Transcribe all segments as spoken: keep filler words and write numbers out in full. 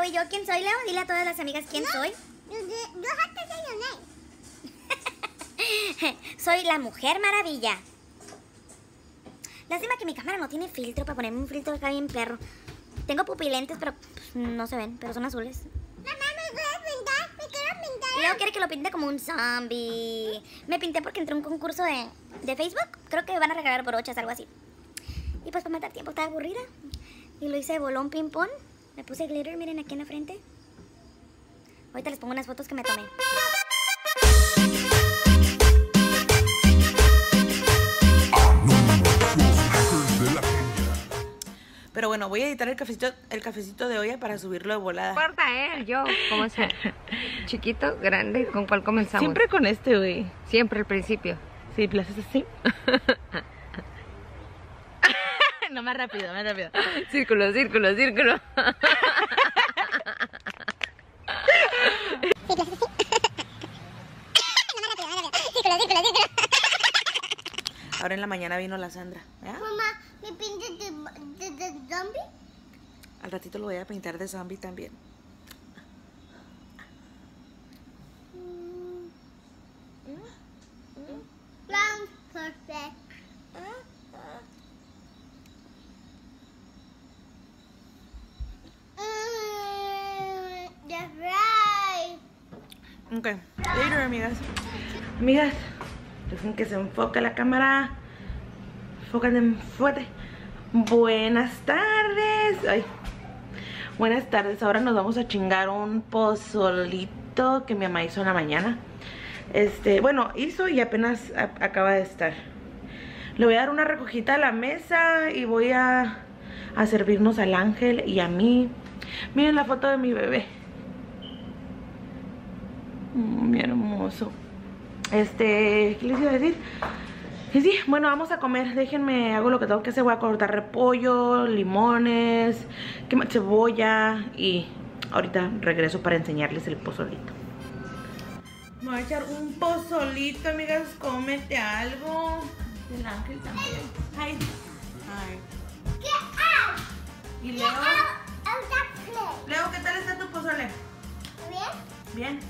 Leo y yo. ¿Quién soy, Leo? Dile a todas las amigas quién no, soy. Yo, yo, yo hasta soy, soy la Mujer Maravilla. Lástima que mi cámara no tiene filtro para ponerme un filtro acá bien perro. Tengo pupilentes, pero pues, no se ven, pero son azules. Mamá, me puedes pintar, me quiero pintar. Leo quiere que lo pinte como un zombie. Me pinté porque entré a un concurso de, de Facebook. Creo que van a regalar brochas, algo así. Y pues para matar tiempo estaba aburrida. Y lo hice de bolón ping-pong. Me puse glitter, miren aquí en la frente. Ahorita les pongo unas fotos que me tomé. Pero bueno, voy a editar el cafecito, el cafecito de olla para subirlo de volada. No importa, eh, yo, ¿cómo sea? Chiquito, grande, ¿con cuál comenzamos? Siempre con este, güey. Siempre, al principio. Sí, ¿lo haces así? No, más rápido, más rápido. Círculo, círculo, círculo. Ahora en la mañana vino la Sandra. ¿Eh? Mamá, ¿me pintas de, de, de zombie? Al ratito lo voy a pintar de zombie también. Mm. Mm. Round perfect. Mm. That's right. Ok, later, amigas. Amigas. Dejen que se enfoque la cámara. Enfócate fuerte. Buenas tardes. Ay. Buenas tardes. Ahora nos vamos a chingar un pozolito que mi mamá hizo en la mañana. Este, bueno, hizo y apenas a, acaba de estar. Le voy a dar una recogida a la mesa y voy a, a servirnos al Ángel y a mí. Miren la foto de mi bebé. Muy hermoso. Este, ¿qué les iba a decir? Y sí, bueno, vamos a comer. Déjenme, hago lo que tengo que hacer. Voy a cortar repollo, limones, cebolla. Y ahorita regreso para enseñarles el pozolito. Me voy a echar un pozolito, amigas. Cómete algo. El Ángel también. Ay. Ay. ¿Qué hago? ¿Y Leo? Leo, ¿qué tal está tu pozole? Bien. Bien.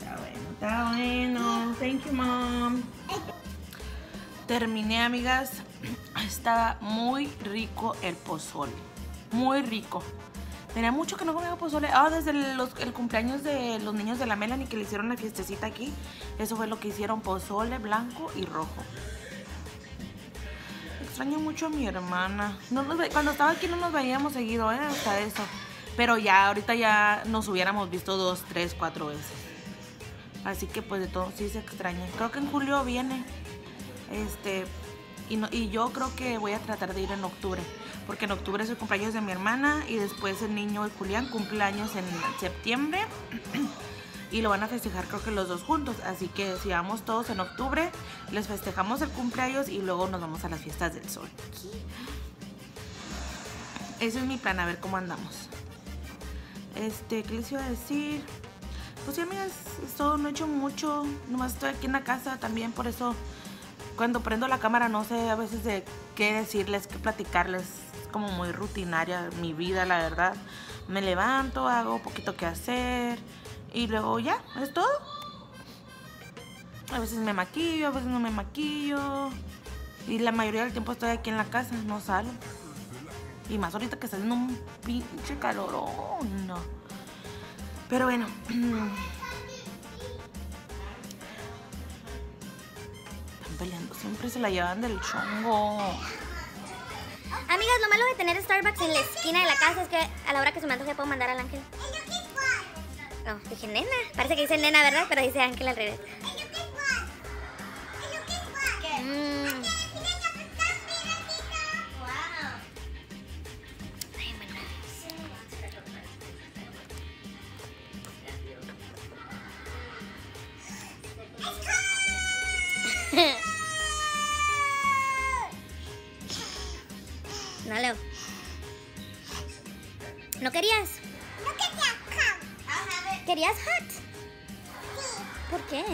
Está bueno. Está bueno, thank you, mom. Terminé, amigas. Estaba muy rico el pozole. Muy rico. Tenía mucho que no comía pozole. Ah, oh, desde los, el cumpleaños de los niños de la Melanie que le hicieron la fiestecita aquí. Eso fue lo que hicieron: pozole blanco y rojo. Extraño mucho a mi hermana. No nos, cuando estaba aquí no nos veíamos seguido, ¿eh? Hasta eso. Pero ya, ahorita ya nos hubiéramos visto dos, tres, cuatro veces. Así que pues de todo sí se extraña. Creo que en julio viene. Este, y, no, y yo creo que voy a tratar de ir en octubre. Porque en octubre es el cumpleaños de mi hermana. Y después el niño, el Julián, cumple años en septiembre. Y lo van a festejar creo que los dos juntos. Así que si vamos todos en octubre, les festejamos el cumpleaños y luego nos vamos a las fiestas del sol. Ese es mi plan, a ver cómo andamos. Este, ¿qué les iba a decir? Pues sí, amigas, esto no he hecho mucho, nomás estoy aquí en la casa también, por eso cuando prendo la cámara no sé a veces de qué decirles, qué platicarles, es como muy rutinaria mi vida, la verdad. Me levanto, hago poquito que hacer y luego ya, es todo. A veces me maquillo, a veces no me maquillo y la mayoría del tiempo estoy aquí en la casa, no salgo. Y más ahorita que está haciendo un pinche calorón, no. Pero bueno, están peleando, siempre se la llevan del chongo. Amigas, lo malo de tener Starbucks en la esquina de la casa es que a la hora que se me antoje puedo mandar al Ángel. No, dije nena, parece que dice nena, ¿verdad? Pero dice Ángel al revés. Mm. No, Leo. ¿No querías? No quería hot. ¿Querías hot? Sí. ¿Por qué?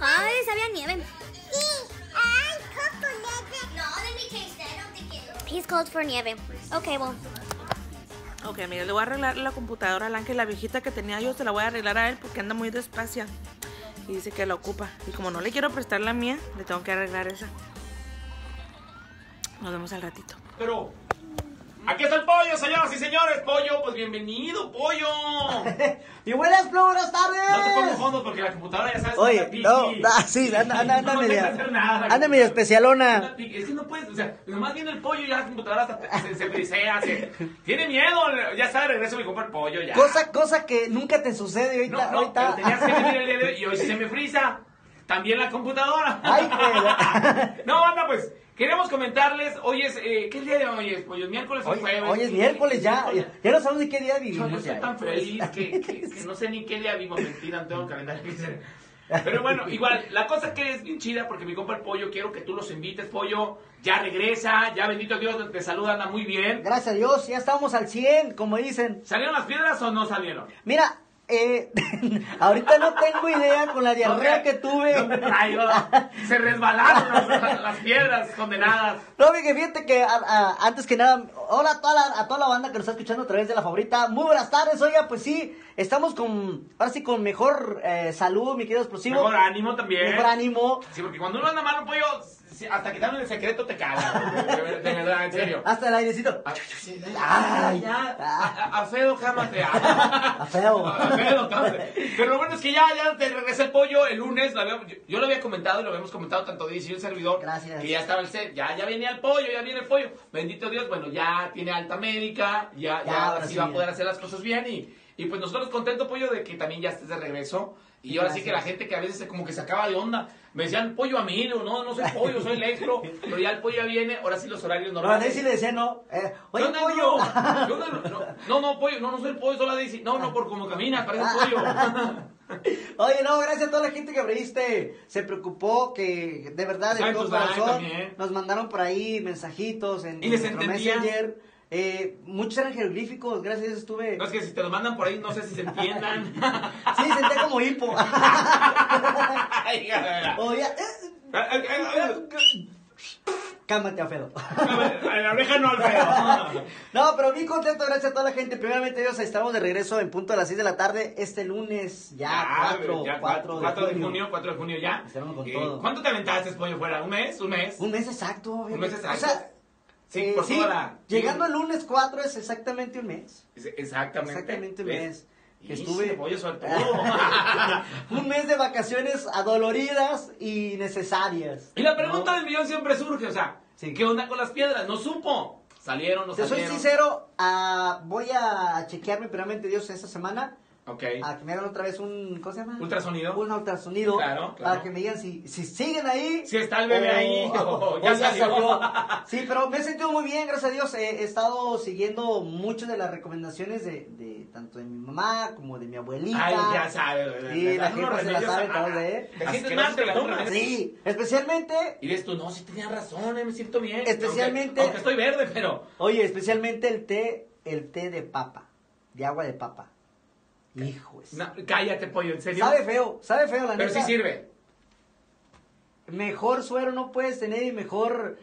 Ay, sabía nieve. Sí, hay chocolate. called for nieve. Okay, well. Ok, mira, le voy a arreglar la computadora a Ángel, la viejita que tenía yo, se la voy a arreglar a él porque anda muy despacio. Y dice que la ocupa. Y como no le quiero prestar la mía, le tengo que arreglar esa. Nos vemos al ratito. Pero, aquí está el pollo, señoras y señores. Pollo, pues bienvenido, pollo. Y buenas, buenas tardes. No te pongo fondo porque la computadora ya sabes. Oye, que no, ah, sí, anda, anda, anda, no media, nada, anda medio especialona. Es que no puedes, o sea, nomás viene el pollo y ya la computadora hasta se, se brisea, se, tiene miedo, ya sabes, regreso me compro el pollo ya. Cosa, cosa que nunca te sucede ahorita. No, no, ahorita. Pero tenías que venir el día de hoy y hoy se me frisa. También la computadora. Ay, qué... No, anda, pues, queremos comentarles, hoy es, eh, ¿qué día de hoy es? Pues, miércoles o jueves. Hoy es miércoles, ya, miércoles. Ya, ya no sabemos de qué día vivimos. Yo no estoy tan feliz que, que, que no sé ni qué día vivimos, mentira, no tengo el calendario. Pero bueno, igual, la cosa que es bien chida, porque mi compa el pollo, quiero que tú los invites, pollo, ya regresa, ya bendito Dios, te saluda, anda muy bien. Gracias a Dios, ya estábamos al cien, como dicen. ¿Salieron las piedras o no salieron? Mira. Eh, ahorita no tengo idea con la diarrea okay. que tuve. Se resbalaron las, las piedras condenadas. No, que fíjate que a, a, antes que nada, hola a toda, la, a toda la banda que nos está escuchando a través de La Favorita. Muy buenas tardes, oiga, pues sí, estamos con, ahora sí con mejor eh, salud, mi querido explosivo. Mejor ánimo también. Mejor ánimo. Sí, porque cuando uno anda mal, pollo, hasta quitarme el secreto te caga. De verdad, en serio. Hasta el airecito. Ay, ya. A, a Fedo jamás te haga. A Fedo. A Fedo, pero lo bueno es que ya, ya te regresé el pollo el lunes. La habíamos, yo, yo lo había comentado y lo habíamos comentado tanto Dice y el servidor. Gracias. Que ya estaba el set. Ya, ya venía el pollo, ya viene el pollo. Bendito Dios, bueno, ya tiene alta médica. Ya, ya, ya sí va a poder hacer las cosas bien. Y, y pues nosotros contento, pollo, de que también ya estés de regreso. Y ahora sí que la gente que a veces como que se acaba de onda, me decían pollo a mí, no, no soy pollo, soy electro, pero ya el pollo ya viene, ahora sí los horarios normales. No, a Daisy le decía no, eh, oye, no, no, pollo. No, yo no, no, no, no, pollo, no, no soy el pollo, soy la Daisy, no, no, por como camina, parece pollo. Oye, no, gracias a toda la gente que abriste, se preocupó, que de verdad, de todo corazón, nos mandaron por ahí mensajitos en nuestro Messenger. Eh, muchos eran jeroglíficos, gracias a Dios estuve. No, es que si te lo mandan por ahí, no sé si se entiendan. Sí, senté como hipo. Ay, oh, ya. Cámate, Alfredo. A la oreja no, Alfredo. No, pero bien contento, gracias a toda la gente. Primeramente, Dios, estamos de regreso en punto a las seis de la tarde. Este lunes, ya, cuatro de junio. cuatro de junio, ya. Estaremos con eh, todo. ¿Cuánto te aventaste, pollo, fuera? ¿Un mes? ¿Un mes? Un mes exacto, obviamente. Un mes exacto. O sea, sí, eh, por sí, la... llegando el lunes cuatro es exactamente un mes. Exactamente. Exactamente un mes. Que estuve. Pollo soltero. Un mes de vacaciones adoloridas y necesarias. Y la pregunta, ¿no?, del millón siempre surge, o sea, sí, ¿qué onda con las piedras? No supo. Salieron, no salieron. Te soy sincero, uh, voy a chequearme primeramente, Dios, esta semana. Okay. A que me hagan otra vez un, ¿cómo se llama? Ultrasonido. Un ultrasonido. Claro, claro. Para que me digan si, si siguen ahí. Si está el bebé o, ahí. O, o, ya, o salió. ya salió. Sí, pero me he sentido muy bien, gracias a Dios. He, he estado siguiendo muchas de las recomendaciones de, de tanto de mi mamá como de mi abuelita. Ay, ya sabes. Sí, me la gente se la sabe todas, ¿eh? Te sientes mal, te la tomas. Sí, especialmente. Y dices tú, no, sí tenías razón, eh, me siento bien. Especialmente. Aunque, aunque estoy verde, pero. Oye, especialmente el té, el té de papa, de agua de papa. Hijo, no, cállate, pollo, en serio. Sabe feo, sabe feo la neta. Pero sí sirve. Mejor suero no puedes tener y mejor...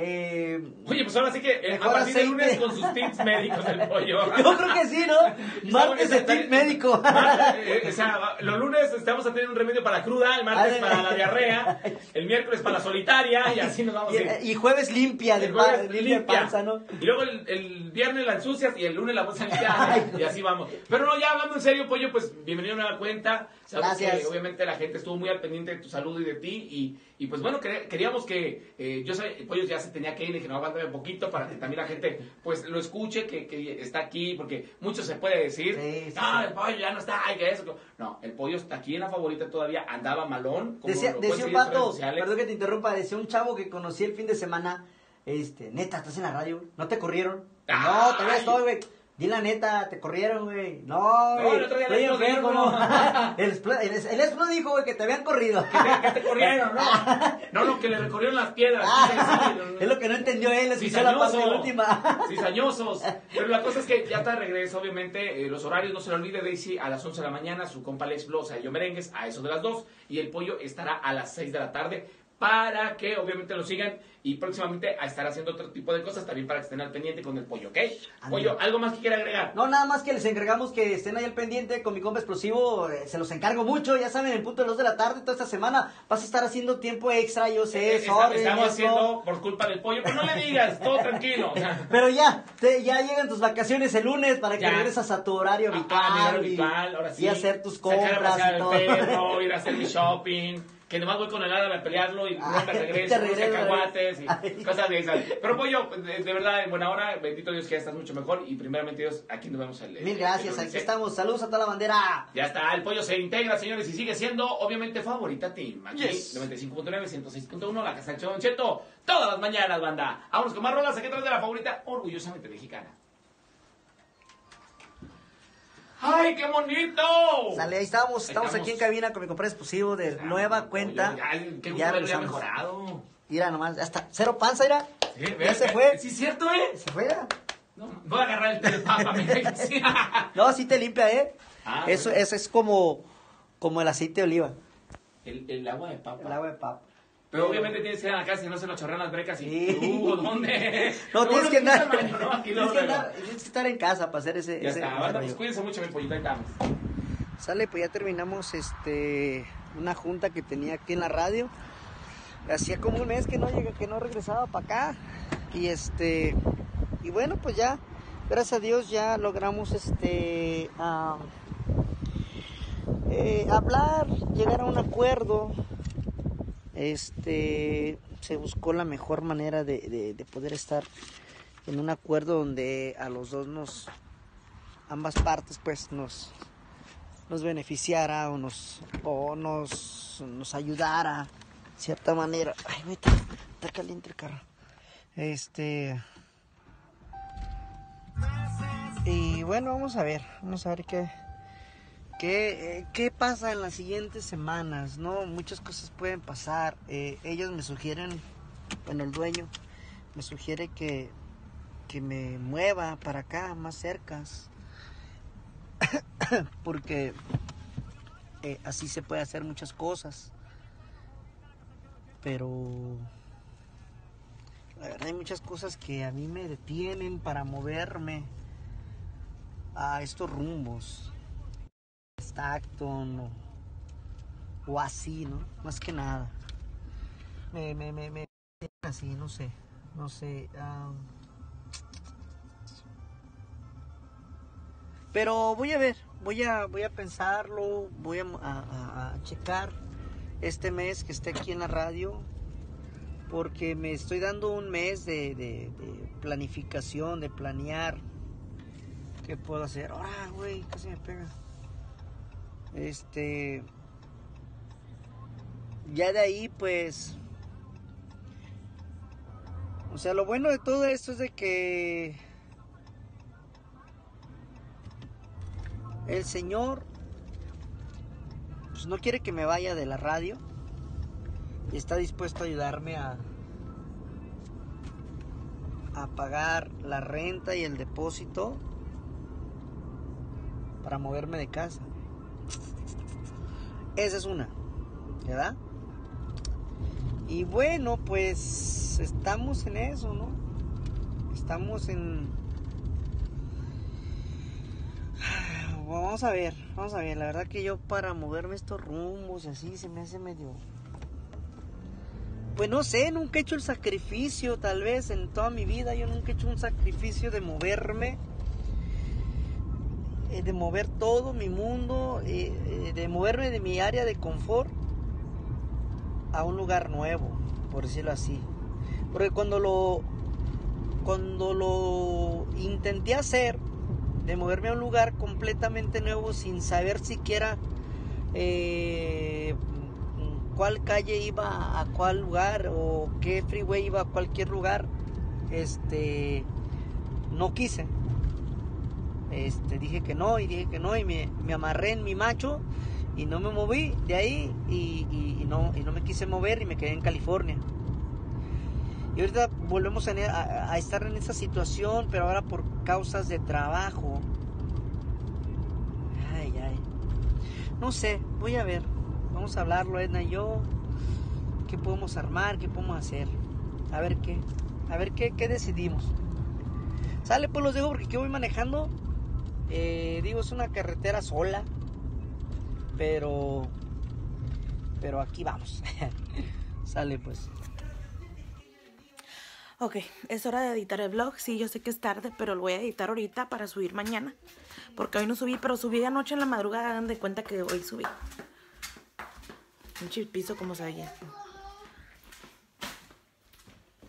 Eh, Oye, pues ahora sí que eh, a partir de lunes con sus tips médicos el pollo. Yo creo que sí, ¿no? Martes el tip médico. Marte, eh, o sea, los lunes estamos a tener un remedio para cruda, el martes Ay, para la diarrea, el miércoles para la solitaria y así nos vamos. Y, a ir. y jueves limpia, el de jueves limpia, limpia panza, ¿no? Y luego el, el viernes la ensucias y el lunes la vas a limpiar y así vamos. Pero no, ya hablando en serio, pollo, pues bienvenido a la cuenta. Sabes que obviamente la gente estuvo muy al pendiente de tu salud y de ti y, y pues bueno, queríamos que eh, yo sé, pollo ya se tenía que ir, y que no, aguántame un poquito para que también la gente pues lo escuche, que, que está aquí, porque mucho se puede decir, sí, sí, ah, sí. El pollo ya no está, ay, que eso, que... no, el pollo está aquí en La Favorita todavía, andaba malón. Como decía, decía un vato, perdón que te interrumpa, decía un chavo que conocí el fin de semana, este, neta, estás en la radio, no te corrieron, ay. No, todavía estoy, güey. Di la neta, te corrieron, güey. No, güey. No, el otro día el Esplo dijo, no. El Esplo dijo, güey, que te habían corrido. Que te corrieron, ¿no? No, no, que le recorrieron las piedras. Ah, sí, es lo que no entendió él, escuchó la paso de última. Cizañosos. Pero la cosa es que ya está de regreso, obviamente. Eh, los horarios, no se lo olvide, Daisy, a las once de la mañana, su compa el Esplo, o sea, yo merengues, a eso de las dos. Y el pollo estará a las seis de la tarde. para que obviamente lo sigan y próximamente a estar haciendo otro tipo de cosas también para que estén al pendiente con el Pollo, ¿ok? Amigo. Pollo, ¿algo más que quiera agregar? No, nada más que les encargamos que estén ahí al pendiente con mi compa explosivo, eh, se los encargo mucho, ya saben, en punto de las dos de la tarde, toda esta semana vas a estar haciendo tiempo extra, yo sé, eh, está, sorry, estamos haciendo por culpa del Pollo, pero no le digas, todo tranquilo. Pero ya, te, ya llegan tus vacaciones el lunes para que ya regresas a tu horario habitual, ah, y, ahora sí, y hacer tus compras y todo. Perro, ir a hacer mi shopping. Que nomás voy con el árabe a pelearlo y luego te regreso, los cacahuates y ay, cosas de esas. Pero Pollo, de, de verdad, en buena hora, bendito Dios que ya estás mucho mejor y primeramente Dios, aquí nos vemos el... Mil gracias, el, el, el, aquí estamos, saludos a toda la bandera. Ya está, el Pollo se integra, señores, y sigue siendo, obviamente, favorita team. Aquí, yes. noventa y cinco punto nueve, ciento seis punto uno, la casa del Chon Cheto, todas las mañanas, banda. Vámonos con más rolas, aquí atrás de la favorita, orgullosamente mexicana. ¡Ay, qué bonito! Sale, ahí estamos, estamos, estamos aquí en cabina con mi compadre explosivo de ya, nueva cuenta. Yo, ya, ya regresamos. Mejorado. Mira nomás, hasta cero panza, mira. Sí, ya vea, se que, fue. Sí, cierto, ¿eh? Se fue, ya. No, voy a agarrar el telepapa. No, sí te limpia, ¿eh? Ah, eso, eso es como, como el aceite de oliva. El, el agua de papa. El agua de papa. Pero obviamente tienes que ir a la casa y no se lo chorrean las brecas y sí. ¿Tú, dónde? No, no tienes, que andar, mañana, no, tienes que andar, tienes que estar en casa para hacer ese... Ya ese, está, banda, pues cuídense mucho, mi pollito, ahí estamos. Sale, pues ya terminamos este una junta que tenía aquí en la radio. Hacía como un mes que no llega, que no regresaba para acá. Y este... Y bueno, pues ya, gracias a Dios, ya logramos este... Uh, eh, hablar, llegar a un acuerdo... Este, se buscó la mejor manera de, de, de poder estar en un acuerdo donde a los dos nos, ambas partes pues nos, nos beneficiara o nos, o nos, nos ayudara de cierta manera. Ay, güey, está, está caliente el carro. Este, y bueno, vamos a ver, vamos a ver qué... ¿Qué, ¿Qué pasa en las siguientes semanas? ¿No? Muchas cosas pueden pasar. Eh, ellos me sugieren, bueno, el dueño me sugiere que, que me mueva para acá, más cerca. Porque eh, así se puede hacer muchas cosas. Pero la verdad hay muchas cosas que a mí me detienen para moverme a estos rumbos. Acton o, o así, ¿no? Más que nada. Me, me, me, me así, no sé, no sé. Um... Pero voy a ver, voy a, voy a pensarlo, voy a, a, a checar este mes que esté aquí en la radio, porque me estoy dando un mes de, de, de planificación, de planear qué puedo hacer. Ahora, güey, casi me pega. Este, ya de ahí pues, o sea, lo bueno de todo esto es de que el Señor pues no quiere que me vaya de la radio y está dispuesto a ayudarme a a pagar la renta y el depósito para moverme de casa. Esa es una, ¿verdad? Y bueno, pues estamos en eso, ¿no? Estamos en... Vamos a ver, vamos a ver. La verdad que yo para moverme estos rumbos y así se me hace medio... Pues no sé, nunca he hecho el sacrificio, tal vez en toda mi vida. Yo nunca he hecho un sacrificio de moverme. De mover todo mi mundo, de moverme de mi área de confort a un lugar nuevo, por decirlo así. Porque cuando lo cuando lo intenté hacer, de moverme a un lugar completamente nuevo sin saber siquiera eh, cuál calle iba a cuál lugar o qué freeway iba a cualquier lugar, este, no quise. Este, dije que no y dije que no y me, me amarré en mi macho y no me moví de ahí y, y, y, no, y no me quise mover y me quedé en California. Y ahorita volvemos a, a, a estar en esa situación, pero ahora por causas de trabajo. Ay, ay. No sé, voy a ver. Vamos a hablarlo, Edna y yo. qué podemos armar, qué podemos hacer. A ver qué, a ver qué, qué decidimos. Sale, pues los dejo porque yo voy manejando. Eh, digo, es una carretera sola, pero, pero aquí vamos. Sale, pues. Ok, es hora de editar el vlog. Sí, yo sé que es tarde, pero lo voy a editar ahorita para subir mañana. Porque hoy no subí, pero subí anoche en la madrugada. Hagan de cuenta que hoy subí. Un chispizo como se veía.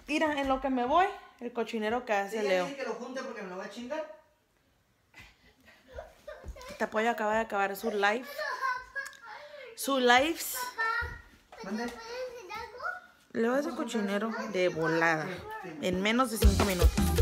Mira, en lo que me voy, el cochinero que hace Leo. ¿Dice que lo junte porque me lo va a chingar? Este pollo acaba de acabar su live. Su lives. ¿Dónde? Leo es el cochinero de volada en menos de cinco minutos.